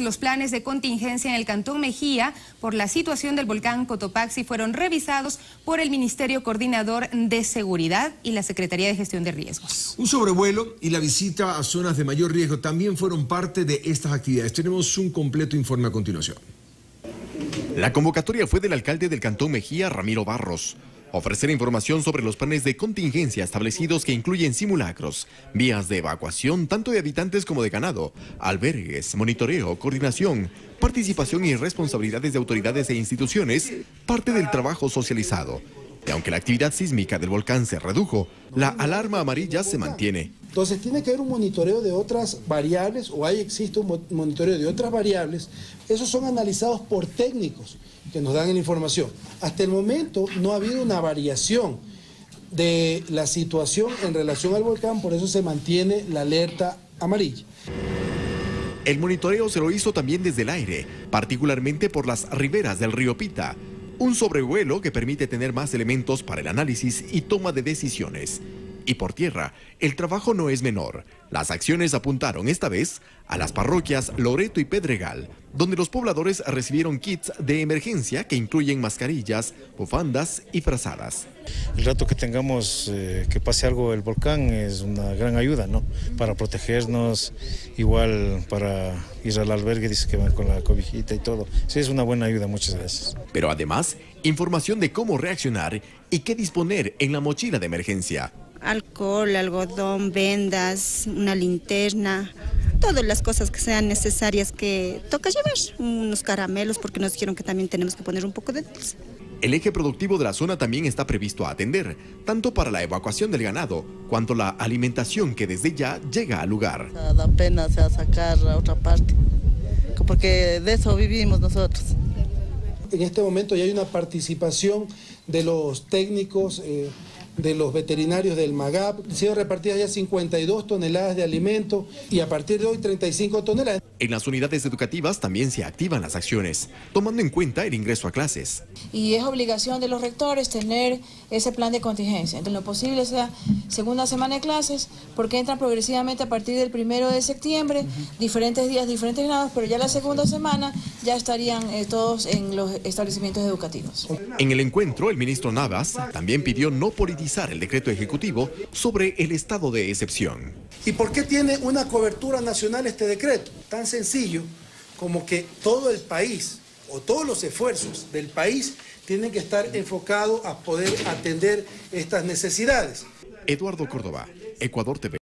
Los planes de contingencia en el Cantón Mejía por la situación del volcán Cotopaxi fueron revisados por el Ministerio Coordinador de Seguridad y la Secretaría de Gestión de Riesgos. Un sobrevuelo y la visita a zonas de mayor riesgo también fueron parte de estas actividades. Tenemos un completo informe a continuación. La convocatoria fue del alcalde del Cantón Mejía, Ramiro Barros. Ofrecer información sobre los planes de contingencia establecidos que incluyen simulacros, vías de evacuación tanto de habitantes como de ganado, albergues, monitoreo, coordinación, participación y responsabilidades de autoridades e instituciones, parte del trabajo socializado. Y aunque la actividad sísmica del volcán se redujo, la alarma amarilla se mantiene. Entonces tiene que haber un monitoreo de otras variables, o existe un monitoreo de otras variables. Esos son analizados por técnicos que nos dan la información. Hasta el momento no ha habido una variación de la situación en relación al volcán, por eso se mantiene la alerta amarilla. El monitoreo se lo hizo también desde el aire, particularmente por las riberas del río Pita. Un sobrevuelo que permite tener más elementos para el análisis y toma de decisiones. Y por tierra, el trabajo no es menor. Las acciones apuntaron esta vez a las parroquias Loreto y Pedregal, donde los pobladores recibieron kits de emergencia que incluyen mascarillas, bufandas y frazadas. El rato que tengamos que pase algo del volcán es una gran ayuda, ¿no? Para protegernos, igual para ir al albergue, dice que van con la cobijita y todo. Sí, es una buena ayuda, muchas gracias. Pero además, información de cómo reaccionar y qué disponer en la mochila de emergencia. Alcohol, algodón, vendas, una linterna, todas las cosas que sean necesarias que toca llevar, unos caramelos porque nos dijeron que también tenemos que poner un poco de dulce. El eje productivo de la zona también está previsto a atender, tanto para la evacuación del ganado, cuanto la alimentación que desde ya llega al lugar. Da pena sacar a otra parte, porque de eso vivimos nosotros. En este momento ya hay una participación de los técnicos, de los veterinarios del MAGAP. Han sido repartidas ya 52 toneladas de alimento y a partir de hoy 35 toneladas. En las unidades educativas también se activan las acciones, tomando en cuenta el ingreso a clases. Y es obligación de los rectores tener ese plan de contingencia. Entonces, lo posible sea segunda semana de clases, porque entran progresivamente a partir del 1 de septiembre, diferentes días, diferentes grados, pero ya la segunda semana ya estarían todos en los establecimientos educativos. En el encuentro, el ministro Navas también pidió no politizar el decreto ejecutivo sobre el estado de excepción. ¿Y por qué tiene una cobertura nacional este decreto? Tan sencillo como que todo el país o todos los esfuerzos del país tienen que estar enfocados a poder atender estas necesidades. Eduardo Córdoba, Ecuador TV.